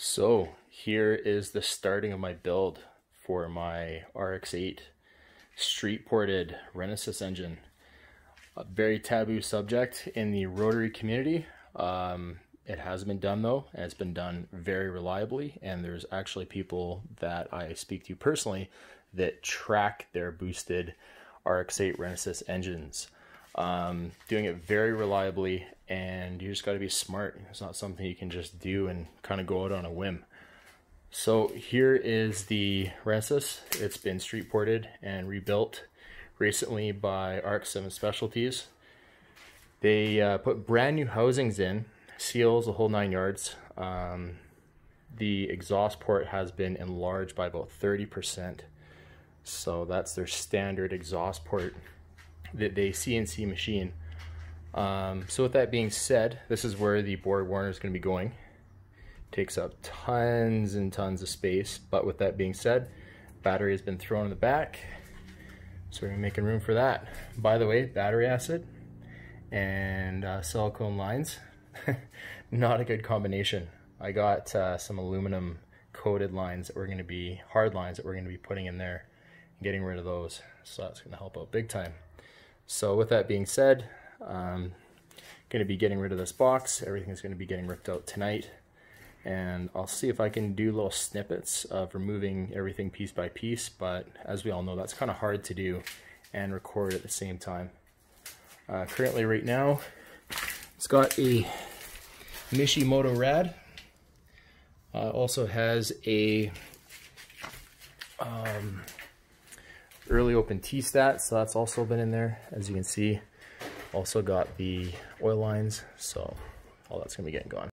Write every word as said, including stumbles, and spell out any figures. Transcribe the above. So here is the starting of my build for my R X eight street ported Renesis engine. A very taboo subject in the rotary community. Um, it has been done though, and it's been done very reliably, and there's actually people that I speak to personally that track their boosted R X eight Renesis engines. Um, doing it very reliably, and you just got to be smart. It's not something you can just do and kind of go out on a whim. So here is the Renesis. It's been street ported and rebuilt recently by R X seven Specialties. They uh, put brand new housings in, seals, the whole nine yards. Um, the exhaust port has been enlarged by about thirty percent. So that's their standard exhaust port that they C N C machine. Um, so with that being said, this is where the Borg Warner is going to be going. Takes up tons and tons of space, but with that being said, battery has been thrown in the back, so we're making room for that. By the way, battery acid and uh, silicone lines, not a good combination. I got uh, some aluminum coated lines that we're going to be, hard lines that we're going to be putting in there, and getting rid of those, so that's going to help out big time. So with that being said, um, going to be getting rid of this box. Everything's going to be getting ripped out tonight. And I'll see if I can do little snippets of removing everything piece by piece, but as we all know, that's kind of hard to do and record at the same time. Uh, currently right now, it's got a Mishimoto rad. Uh, also has a um, early open T-stat, so that's also been in there, as you can see. Also got the oil lines, so all that's going to be getting gone.